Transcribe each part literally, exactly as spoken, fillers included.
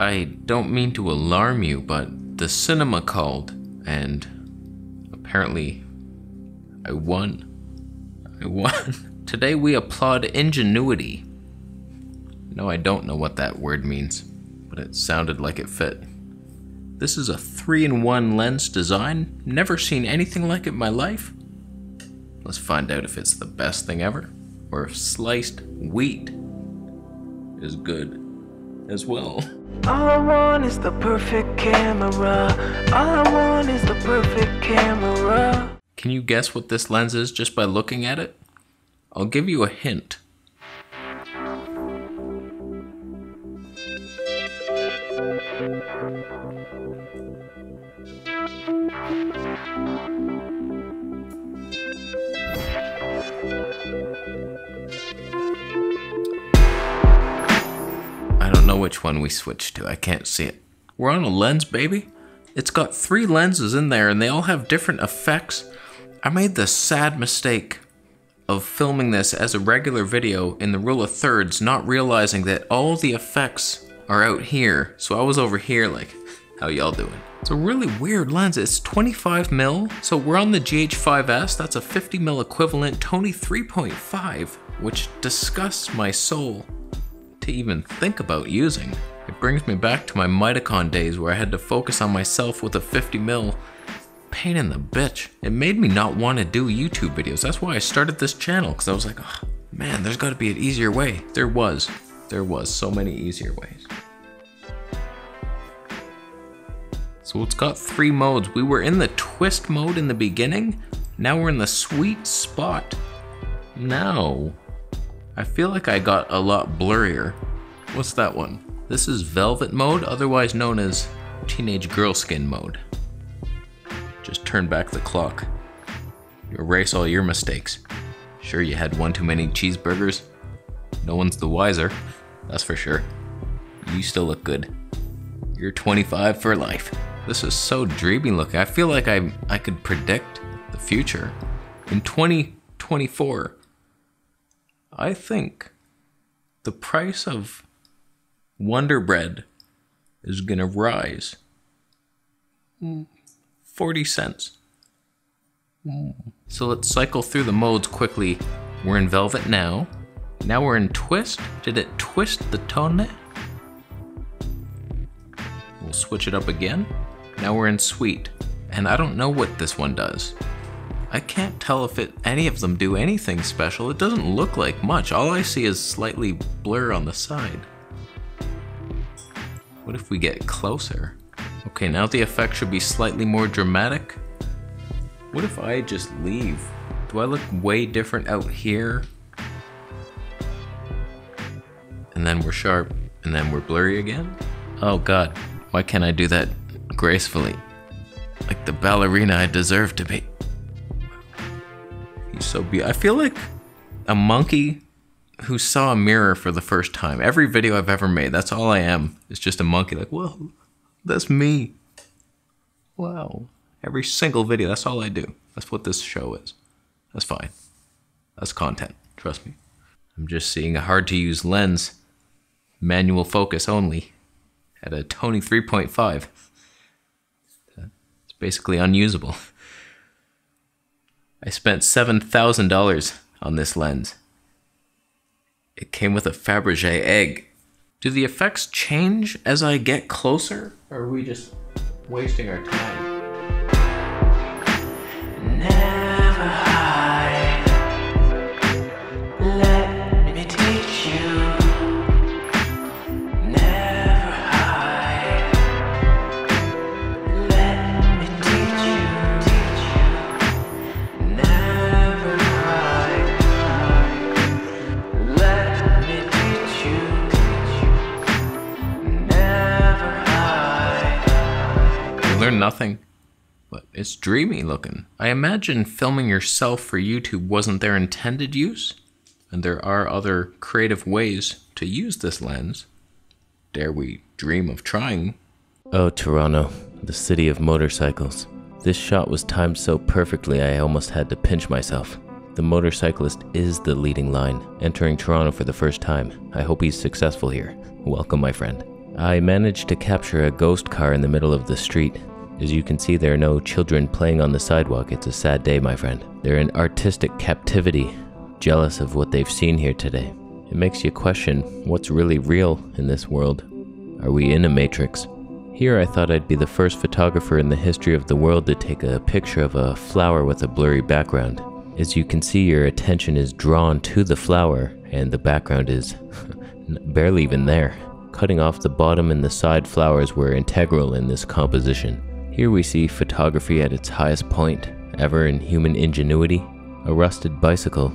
I don't mean to alarm you, but the cinema called, and apparently I won. I won. Today we applaud ingenuity. No, I don't know what that word means, but it sounded like it fit. This is a three in one lens design. Never seen anything like it in my life. Let's find out if it's the best thing ever, or if sliced wheat is good as well. All I want is the perfect camera. All I want is the perfect camera. Can you guess what this lens is just by looking at it? I'll give you a hint. I don't know which one we switched to, I can't see it. We're on a lens, baby. It's got three lenses in there and they all have different effects. I made the sad mistake of filming this as a regular video in the rule of thirds, not realizing that all the effects are out here. So I was over here like, how y'all doing? It's a really weird lens. It's twenty-five mil. So we're on the G H five S. That's a fifty mil equivalent, Tony three point five, which disgusts my soul to even think about using. It brings me back to my Mitacon days where I had to focus on myself with a fifty mil. Pain in the bitch. It made me not want to do YouTube videos. That's why I started this channel, because I was like, oh, man, there's got to be an easier way. There was. There was so many easier ways. So it's got three modes. We were in the twist mode in the beginning. Now we're in the sweet spot. Now, I feel like I got a lot blurrier. What's that one? This is velvet mode, otherwise known as teenage girl skin mode. Just turn back the clock. You erase all your mistakes. Sure, you had one too many cheeseburgers. No one's the wiser, that's for sure. You still look good. You're twenty-five for life. This is so dreamy looking. I feel like I I could predict the future. In twenty twenty-four, I think the price of Wonder Bread is gonna rise. Mm. forty cents. Mm. So let's cycle through the modes quickly. We're in velvet now. Now we're in twist. Did it twist the tone? We'll switch it up again. Now we're in sweet. And I don't know what this one does. I can't tell if it, any of them do anything special. It doesn't look like much. All I see is slightly blur on the side. What if we get closer? Okay, now the effect should be slightly more dramatic. What if I just leave? Do I look way different out here? And then we're sharp, and then we're blurry again? Oh God, why can't I do that gracefully? Like the ballerina I deserve to be. He's so beautiful. I feel like a monkey who saw a mirror for the first time. Every video I've ever made, that's all I am. It's just a monkey like, whoa. That's me. Wow. Every single video, that's all I do. That's what this show is. That's fine. That's content, trust me. I'm just seeing a hard to use lens, manual focus only, at a Tony three point five. It's basically unusable. I spent seven thousand dollars on this lens. It came with a Fabergé egg. Do the effects change as I get closer? Or are we just wasting our time? Never hide. Let me teach you. Never hide. Let me teach you. Never hide. Let me teach you. Learn nothing, but it's dreamy looking. I imagine filming yourself for YouTube wasn't their intended use, and there are other creative ways to use this lens. Dare we dream of trying? Oh, Toronto, the city of motorcycles. This shot was timed so perfectly I almost had to pinch myself. The motorcyclist is the leading line, entering Toronto for the first time. I hope he's successful here. Welcome, my friend. I managed to capture a ghost car in the middle of the street. As you can see, there are no children playing on the sidewalk. It's a sad day, my friend. They're in artistic captivity, jealous of what they've seen here today. It makes you question what's really real in this world. Are we in a matrix? Here I thought I'd be the first photographer in the history of the world to take a picture of a flower with a blurry background. As you can see, your attention is drawn to the flower and the background is barely even there. Cutting off the bottom and the side flowers were integral in this composition. Here we see photography at its highest point ever in human ingenuity. A rusted bicycle,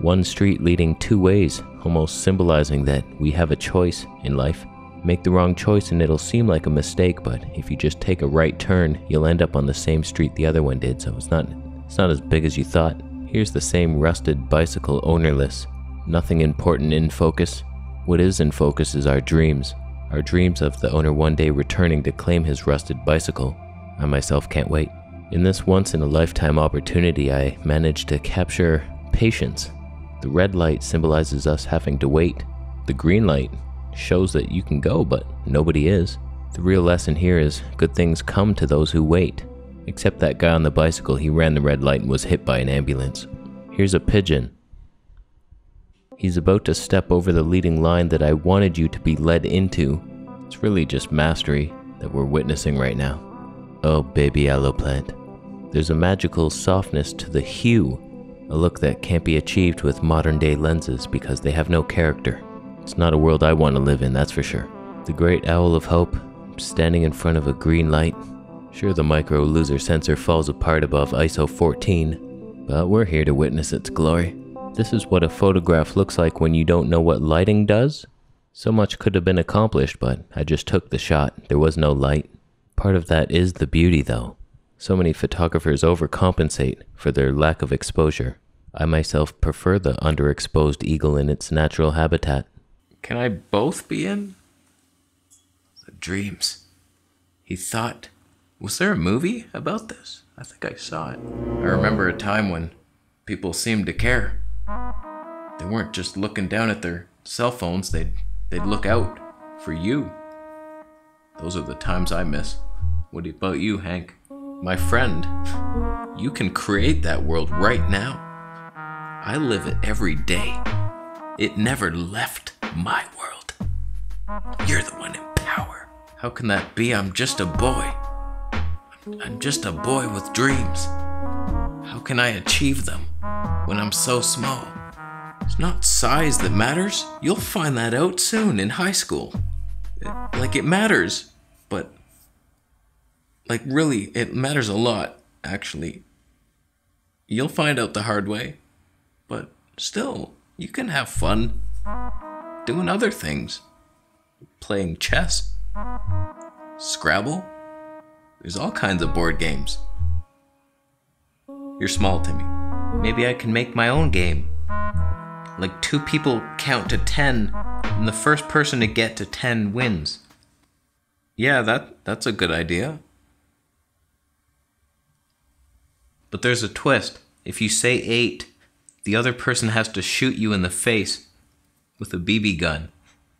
one street leading two ways, almost symbolizing that we have a choice in life. Make the wrong choice and it'll seem like a mistake, but if you just take a right turn, you'll end up on the same street the other one did, so it's not, it's not as big as you thought. Here's the same rusted bicycle, ownerless. Nothing important in focus. What is in focus is our dreams. Our dreams of the owner one day returning to claim his rusted bicycle. I myself can't wait. In this once-in-a-lifetime opportunity, I managed to capture patience. The red light symbolizes us having to wait. The green light shows that you can go, but nobody is. The real lesson here is good things come to those who wait. Except that guy on the bicycle, he ran the red light and was hit by an ambulance. Here's a pigeon. He's about to step over the leading line that I wanted you to be led into. It's really just mastery that we're witnessing right now. Oh, baby aloe plant. There's a magical softness to the hue, a look that can't be achieved with modern day lenses because they have no character. It's not a world I want to live in, that's for sure. The great owl of hope, standing in front of a green light. Sure, the micro loser sensor falls apart above I S O fourteen, but we're here to witness its glory. This is what a photograph looks like when you don't know what lighting does. So much could have been accomplished, but I just took the shot. There was no light. Part of that is the beauty, though. So many photographers overcompensate for their lack of exposure. I myself prefer the underexposed eagle in its natural habitat. Can I both be in? The dreams. He thought, was there a movie about this? I think I saw it. I remember a time when people seemed to care. They weren't just looking down at their cell phones, they'd, they'd look out for you. Those are the times I miss. What about you, Hank? My friend, you can create that world right now. I live it every day. It never left my world. You're the one in power. How can that be? I'm just a boy. I'm just a boy with dreams. How can I achieve them when I'm so small? It's not size that matters. You'll find that out soon in high school. It, like it matters, but like really, it matters a lot, actually. You'll find out the hard way, but still, you can have fun. Doing other things. Playing chess. Scrabble. There's all kinds of board games. You're small, Timmy. Maybe I can make my own game. Like two people count to ten, and the first person to get to ten wins. Yeah, that, that's a good idea. But there's a twist. If you say eight, the other person has to shoot you in the face with a B B gun.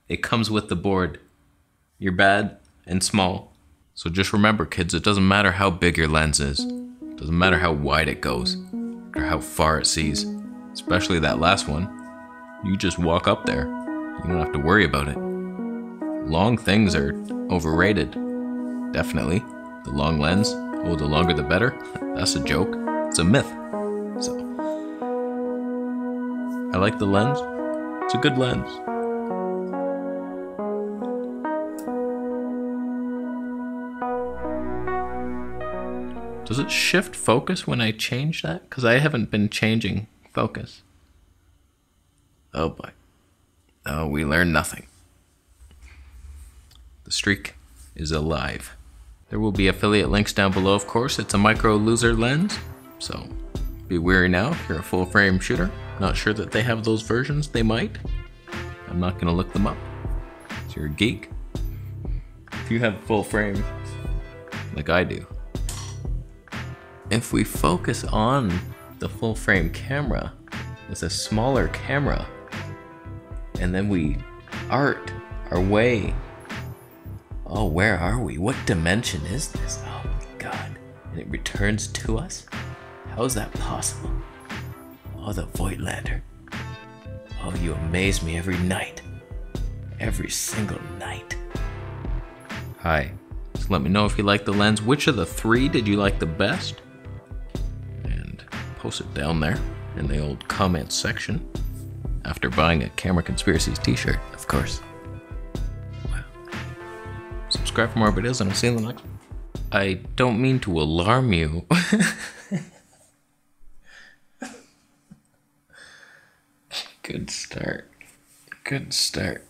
It comes with the board. You're bad and small. So just remember, kids, it doesn't matter how big your lens is. It doesn't matter how wide it goes or how far it sees, especially that last one. You just walk up there. You don't have to worry about it. Long things are overrated. Definitely. The long lens, oh, the longer the better. That's a joke. It's a myth. So I like the lens. It's a good lens. Does it shift focus when I change that? Because I haven't been changing focus. Oh boy. Oh, we learned nothing. The streak is alive. There will be affiliate links down below, of course. It's a micro loser lens. So be wary now if you're a full frame shooter. Not sure that they have those versions. They might. I'm not going to look them up. So you're a geek. If you have full frame, like I do. If we focus on the full frame camera with a smaller camera, and then we art our way Oh, where are we? What dimension is this? Oh my god. And it returns to us? How is that possible? Oh, the Voigtlander. Oh, you amaze me every night. Every single night. Hi. So let me know if you like the lens. Which of the three did you like the best? And post it down there in the old comment section. After buying a Camera Conspiracies t-shirt, of course. Wow. Subscribe for more videos and I'll see you in the next one. I don't mean to alarm you. Good start. Good start.